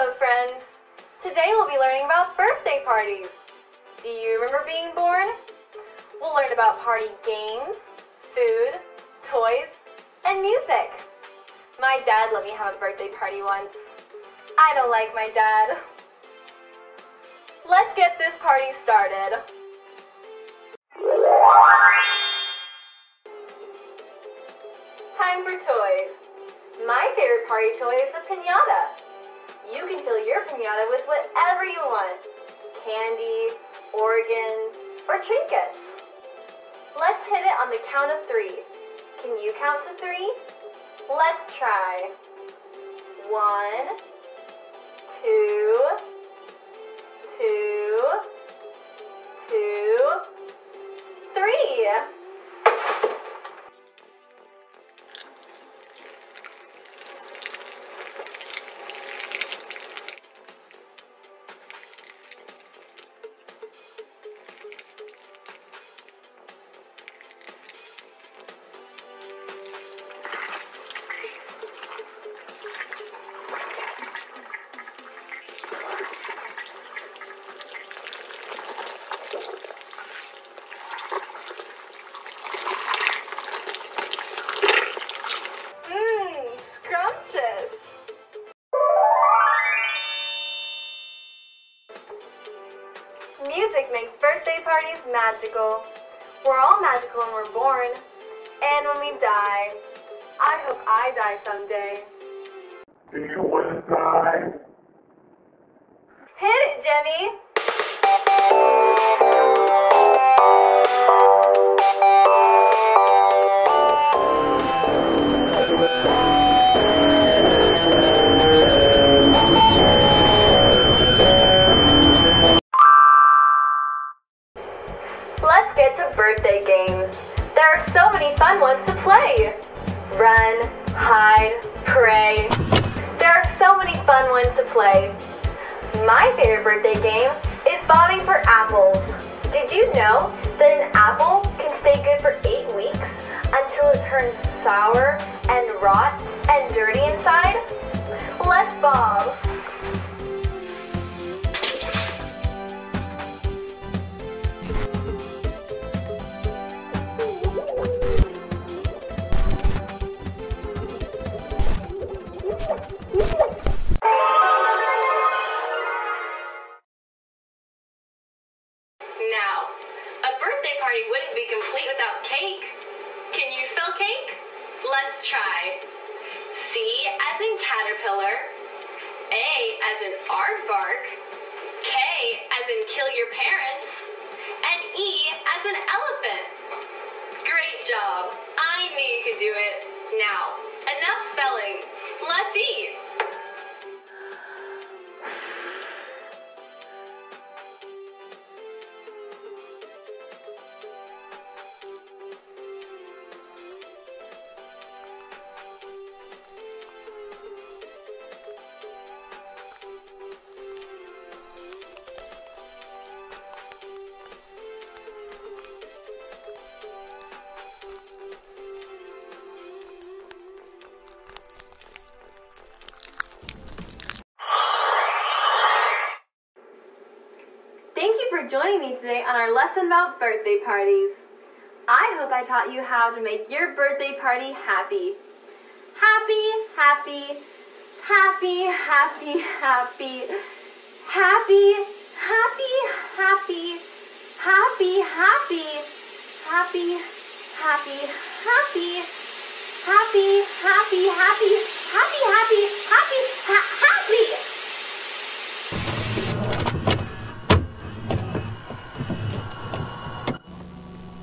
Hello friends! Today we'll be learning about birthday parties. Do you remember being born? We'll learn about party games, food, toys, and music. My dad let me have a birthday party once. I don't like my dad. Let's get this party started. Time for toys. My favorite party toy is the piñata. You can fill your piñata with whatever you want. Candy, organs, or trinkets. Let's hit it on the count of three. Can you count to three? Let's try. 1, 2, 2, 3. Music makes birthday parties magical. We're all magical when we're born, and when we die. I hope I die someday. Do you want to die? Hit it, Jenny! Let's get to birthday games. There are so many fun ones to play. Run, hide, pray. There are so many fun ones to play. My favorite birthday game is bobbing for apples. Did you know that an apple can stay good for 8 weeks until it turns sour and rotten and dirty inside? Let's bob. Now, a birthday party wouldn't be complete without cake. Can you spell cake? Let's try. C as in caterpillar, A as in aardvark, K as in kill your parents, and E as an elephant. Great job. I knew you could do it. Now, enough spelling. Let's eat. Joining me today on our lesson about birthday parties. I hope I taught you how to make your birthday party happy. Happy, happy, happy, happy, happy, happy, happy, happy, happy, happy, happy, happy, happy, happy, happy, happy.